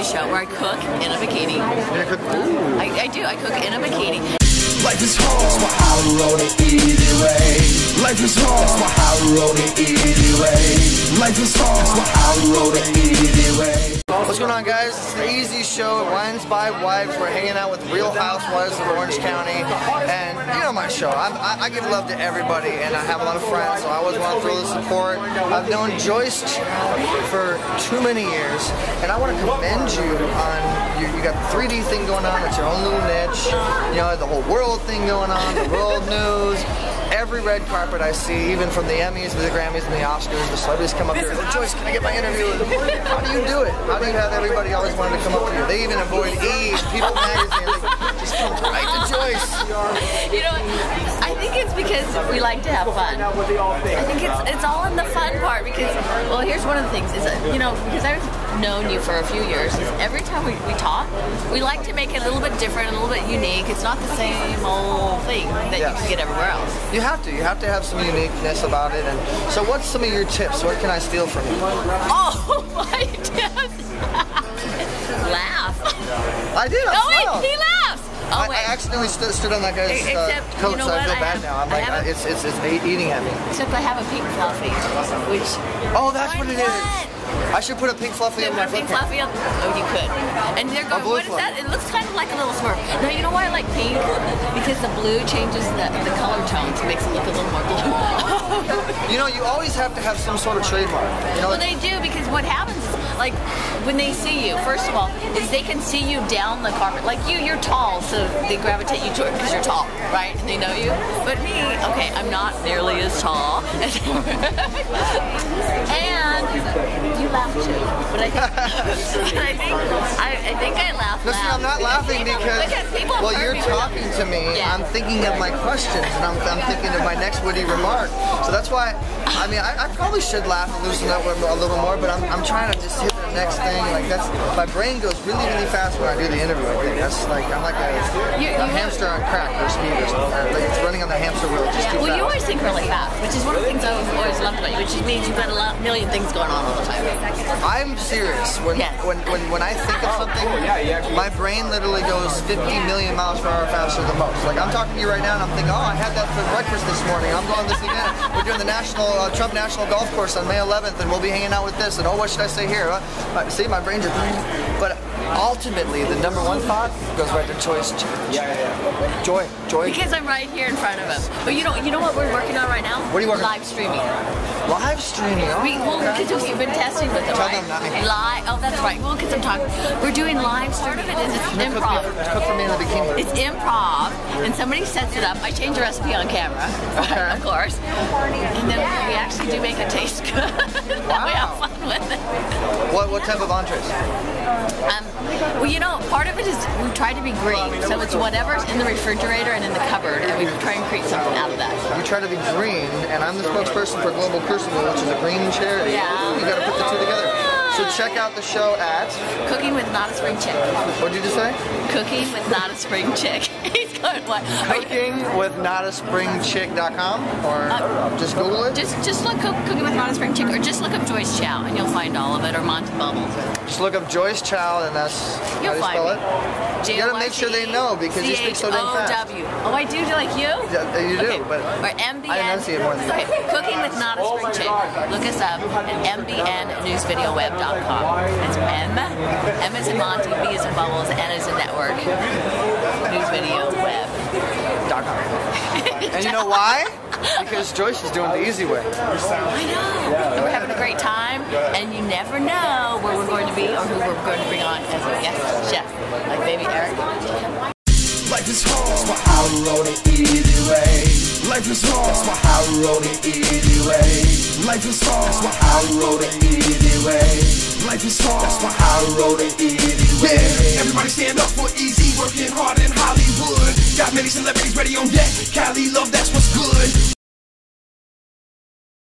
TV show where I cook in a bikini. I do. I cook in a bikini. Life is hard, that's why I wrote it either way. Life is hard, that's why I wrote it either way. Life is hard, that's why I wrote it either way. What's going on, guys? It's the EZ show at Winesbywives. We're hanging out with Real Housewives of Orange County, and you know my show. I give love to everybody, and I have a lot of friends, so I always want to feel the support. I've known Joyce Chow for too many years, and I want to commend you on you got the 3D thing going on. It's your own little niche. You know, the whole world thing going on, the world news. Every red carpet I see, even from the Emmys to the Grammys and the Oscars, the celebrities come up here. Oh, Joyce, can I get my interview? How do you do it? How do you have everybody always wanting to come up here? They even avoid E! People magazine. They just come right to Joyce. You know, I think it's because we like to have fun. I think it's all in the fun part because, well, here's one of the things is that, you know, because I've known you for a few years, is every time we talk, we like to make it a little bit different, a little bit unique. It's not the same old thing that you can get everywhere else. You have to have some uniqueness about it. And so what's some of your tips? What can I steal from you? Oh, my tips! Laugh. I did. I smiled. Wait, he laughs. Oh, wait. I accidentally stood on that guy's coat, you know, so I feel bad now. I'm like, it's eating at me. Except I have a pink fluffy, which... Oh, that's what it is. I should put a pink fluffy on my foot. Oh, you could. And they're going, what is that? It looks kind of like a little Smurf. Now, you know why I like pink? Because the blue changes the color tone, so it makes it look a little more blue. You know, you always have to have some sort of trademark. You know, well, they do, because what happens is, like, when they see you, first of all, is they can see you down the carpet. Like, you're tall, so they gravitate you toward because you're tall, right? And they know you. But me, okay, I'm not nearly as tall. You laugh too, but I think I laugh. No, see, I'm not laughing because well, you're talking to me. Yeah. I'm thinking of my questions, and I'm thinking of my next witty remark. So that's why, I mean, I probably should laugh and loosen up a little more, but I'm trying to just hit the next thing. Like that's my brain goes really, really fast when I do the interview. I think that's like I'm like a hamster on crack or speed or something. Like it's running on the hamster wheel. Just too fast. You always think really fast, which is one of the things I've always loved about you, which means you've got a million things going on all the time. I'm serious. When I think of something, my brain literally goes 50 million miles per hour faster than most. Like I'm talking to you right now, and I'm thinking, oh, I had that for breakfast this morning. I'm going to this event. We're doing the Trump National Golf Course on May 11th, and we'll be hanging out with this. And oh, what should I say here? See, my brain's just. But ultimately, the number one thought goes right to Joyce. Joy. Because I'm right here in front of him. But you know what we're working on right now? What are you working on? Live streaming. Live streaming. Oh, because we've been testing with them, right? Oh, that's right. We'll get some talk. We're doing live streaming. It's improv. Cook for me in the bikini. It's improv, and somebody sets it up. I change the recipe on camera, right, of course. And then we actually do make it taste good. Wow. We have fun with it. What type of entrees? Well, you know, part of it is we try to be green, so it's whatever's in the refrigerator and in the cupboard, and we try and create something out of that. We try to be green, and I'm the spokesperson for Global Crucible, which is a green charity. Yeah. You got to put the two together. So check out the show at Cooking with Not a Spring Chick. What did you just say? Cooking with Not a Spring Chick. He's going what? CookingwithnotAspringchick.com or just Google it. Just look up Cooking with Not a Spring Chick, or just look up Joyce Chow and you'll find all of it, or Monty Bubbles. Just look up Joyce Chow and that's how you spell it. You gotta make sure they know because you speak so damn fast. Oh, I do like you. You do, but or MBN. I enunciate more than you. Okay, Cooking with Not a Spring Chick. Look us up at MBNNewsVideoWeb.com. It's M is in Monty, B is in Bubbles, N is in Network. NewsVideoWeb.com. And you know why? Because Joyce is doing the easy way. I know. And we're having a great time, and you never know where we're going to be or who we're going to bring on as a guest chef, like baby Eric. Life is hard, that's why I wrote it either way. Life is hard, that's why I wrote it either way. Life is hard, that's why I wrote it either way. Life is hard, that's why I wrote it either way. Yeah, everybody stand up for EZ, working hard in Hollywood. Got many celebrities ready on deck, Cali love, that's what's good.